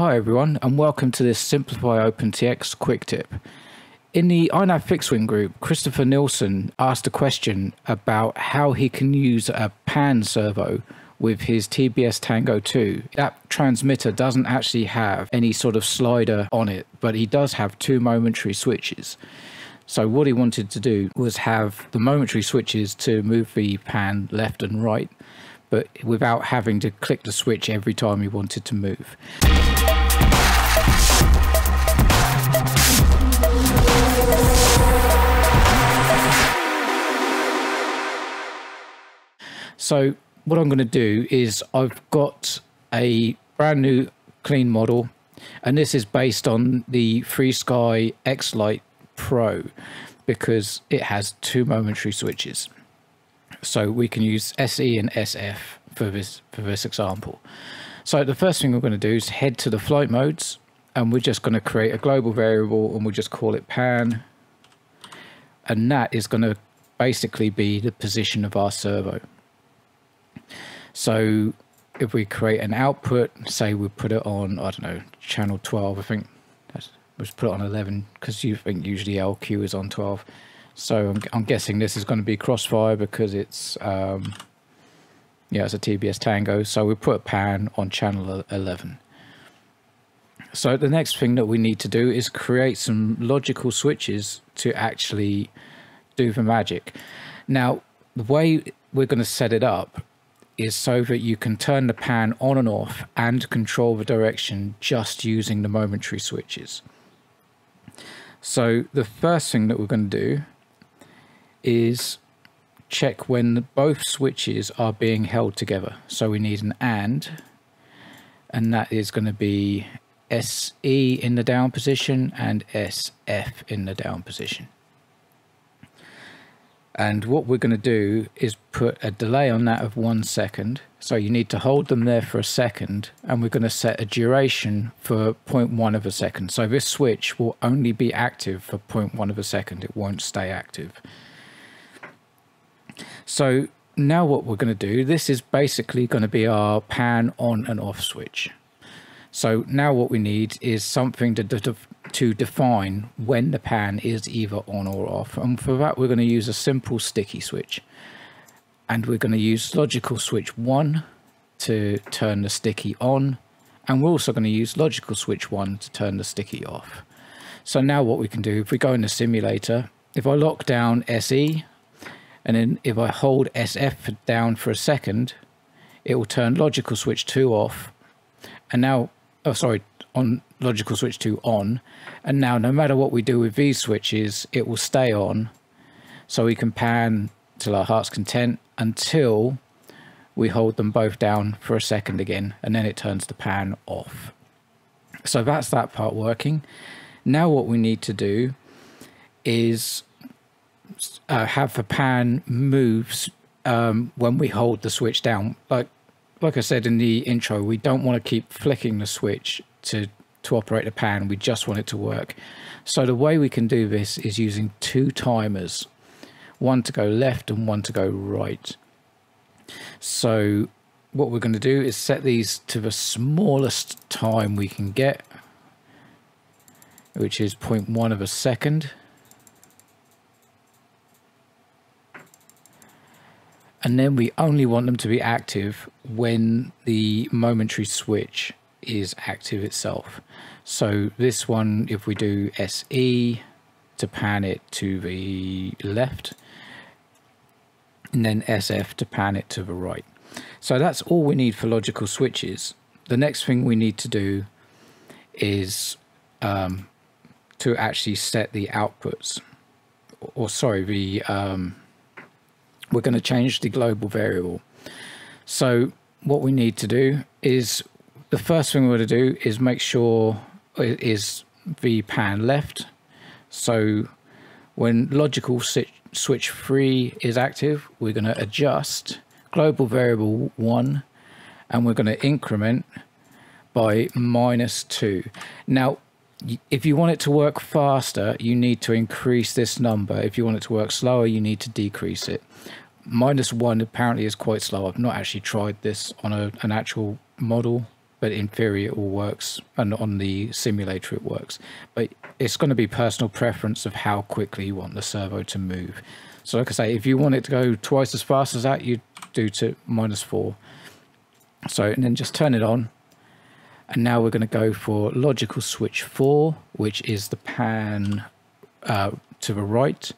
Hi everyone, and welcome to this Simplify OpenTX quick tip. In the iNav Fixwing group, Christopher Nilsen asked a question about how he can use a pan servo with his TBS Tango 2. That transmitter doesn't actually have any sort of slider on it, but he does have two momentary switches. So what he wanted to do was have the momentary switches to move the pan left and right, but without having to click the switch every time he wanted to move. So what I'm going to do is I've got a brand new clean model, and this is based on the FreeSky X-Lite Pro because it has two momentary switches. So we can use SE and SF for this example. So the first thing we're going to do is head to the flight modes, and we're just going to create a global variable, and we'll just call it pan, and that is going to basically be the position of our servo. So if we create an output, say we put it on, I don't know, channel 12, I think we'll just put it on 11 because you think usually LQ is on 12. So I'm guessing this is going to be crossfire because it's yeah, it's a TBS Tango. So we put pan on channel 11. So the next thing that we need to do is create some logical switches to actually do the magic. Now the way we're going to set it up is so that you can turn the pan on and off and control the direction just using the momentary switches. So the first thing that we're going to do is check when both switches are being held together. So we need an and that is going to be SE in the down position and SF in the down position. And what we're going to do is put a delay on that of 1 second. So you need to hold them there for a second, and we're going to set a duration for 0.1 of a second. So this switch will only be active for 0.1 of a second. It won't stay active. So now what we're going to do, this is basically going to be our pan on and off switch. So now what we need is something to define when the pan is either on or off. And for that, we're going to use a simple sticky switch. And we're going to use logical switch 1 to turn the sticky on. And we're also going to use logical switch 1 to turn the sticky off. So now what we can do, if we go in the simulator, if I lock down SE, and then if I hold SF down for a second, it will turn logical switch 2 off. And now, oh sorry, on logical switch 2 on, and now no matter what we do with these switches, it will stay on, so we can pan till our heart's content until we hold them both down for a second again, and then it turns the pan off. So that's that part working. Now what we need to do is have the pan moves when we hold the switch down. Like I said in the intro, we don't want to keep flicking the switch to operate the pan. We just want it to work. So the way we can do this is using two timers, one to go left and one to go right. So what we're going to do is set these to the smallest time we can get, which is 0.1 of a second. And then we only want them to be active when the momentary switch is active itself. So this one, if we do SE to pan it to the left, and then SF to pan it to the right. So that's all we need for logical switches. The next thing we need to do is to actually set the outputs, or sorry, the we're going to change the global variable. So what we need to do is, the first thing we're going to do is make sure it is the pan left. So when logical switch 3 is active, we're going to adjust global variable 1, and we're going to increment by -2. Now, if you want it to work faster, you need to increase this number. If you want it to work slower, you need to decrease it. -1 apparently is quite slow. I've not actually tried this on an actual model but in theory it all works, and on the simulator it works. But it's going to be personal preference of how quickly you want the servo to move. So like I say, if you want it to go twice as fast as that, you do to -4. So, and then just turn it on. And now we're going to go for logical switch 4, which is the pan to the right.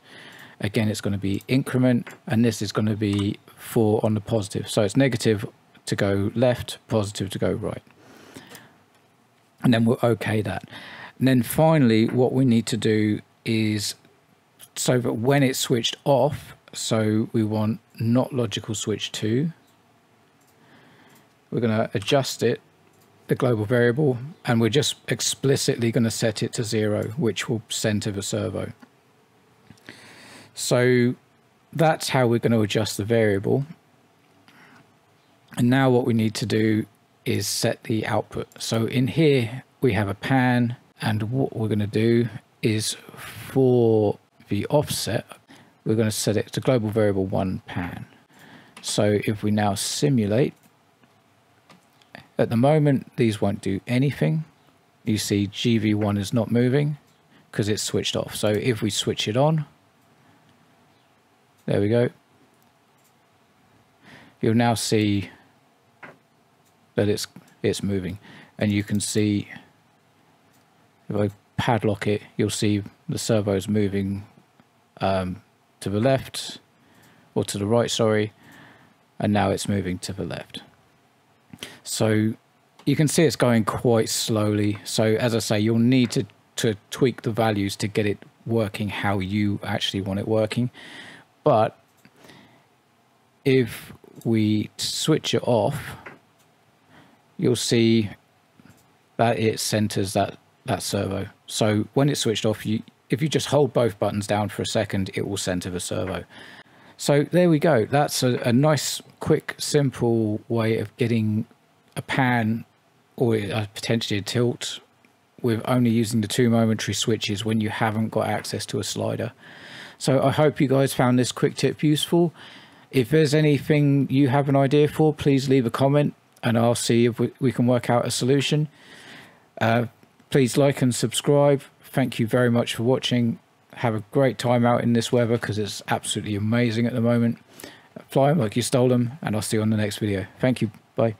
Again, it's going to be increment, and this is going to be 4 on the positive. So it's negative to go left, positive to go right. And then we'll okay that. And then finally, what we need to do is so that when it's switched off, so we want not logical switch 2. We're going to adjust it, the global variable, and we're just explicitly going to set it to 0, which will send to the servo. So that's how we're going to adjust the variable. And now what we need to do is set the output. So in here we have a pan, and what we're going to do is for the offset, we're going to set it to global variable 1 pan. So if we now simulate, at the moment these won't do anything. You see GV1 is not moving because it's switched off. So if we switch it on, there we go. You'll now see that it's moving, and you can see if I padlock it, you'll see the servo's moving to the left, or to the right, sorry, and now it's moving to the left. So you can see it's going quite slowly. So as I say, you'll need to tweak the values to get it working how you actually want it working. But if we switch it off, you'll see that it centers that servo. So when it's switched off, if you just hold both buttons down for a second, it will center the servo. So there we go. That's a nice, quick, simple way of getting a pan or potentially a tilt with only using the 2 momentary switches when you haven't got access to a slider. So I hope you guys found this quick tip useful. If there's anything you have an idea for, please leave a comment and I'll see if we can work out a solution. Please like and subscribe. Thank you very much for watching. Have a great time out in this weather because it's absolutely amazing at the moment. Fly them like you stole them, and I'll see you on the next video. Thank you. Bye.